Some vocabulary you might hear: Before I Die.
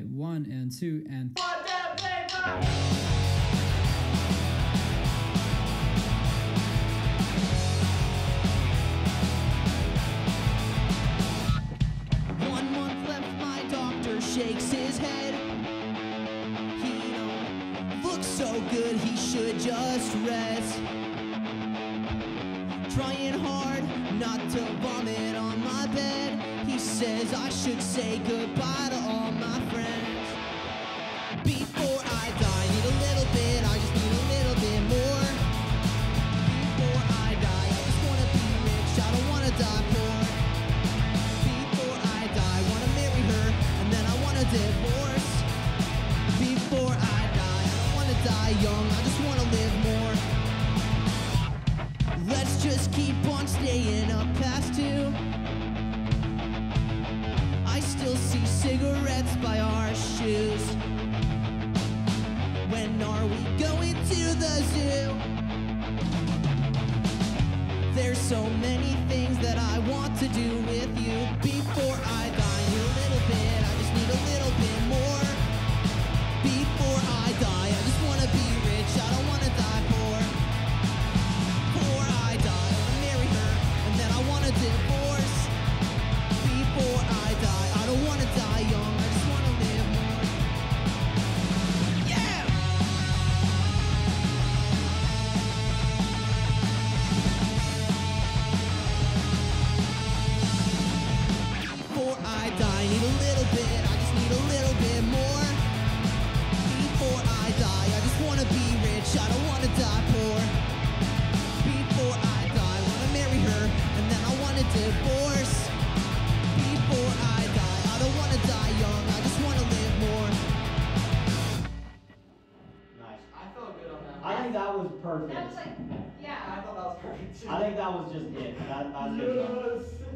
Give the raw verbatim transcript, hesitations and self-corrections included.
play one and two and one month left, my doctor shakes his head. He don't look so good, he should just rest. Trying hard not to vomit on my bed. He says I should say goodbye to all my friends. Before I die, need a little bit, I just need a little bit more. Before I die, I just wanna be rich, I don't wanna die poor. Before I die, wanna marry her, and then I wanna divorce. Before I die, I don't wanna die young, I just wanna live more. Let's just keep on staying up past two. I still see cigarettes by our shoes. When are we going to the zoo? There's so many things that I want to do with you. Before I die, need a little bit, I just need a little bit more. Before I die, I just wanna be rich, I don't wanna die poor. Before I die, I wanna marry her, and then I wanna divorce. Before I die, I don't wanna die young, I just wanna live more. Yeah! Before I die, need a little bit, I just need a little bit more. Before I die, I just wanna be rich, I don't wanna die poor. Divorce. Before I die, I don't want to die young, I just want to live more. Nice. I felt good on that. I think that was perfect. That was like, yeah. I thought that was perfect too. I think that was just it. That, that's yes. Good.